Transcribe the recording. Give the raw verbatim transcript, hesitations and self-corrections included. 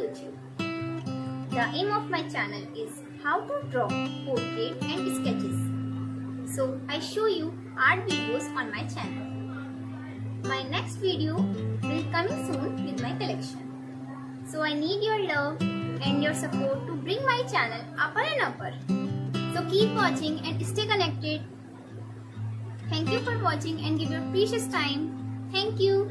YouTube. The aim of my channel is how to draw, portrait and sketches. So I show you art videos on my channel. My next video will coming soon with my collection. So I need your love and your support to bring my channel upper and upper. So keep watching and stay connected. Thank you for watching and give your precious time. Thank you.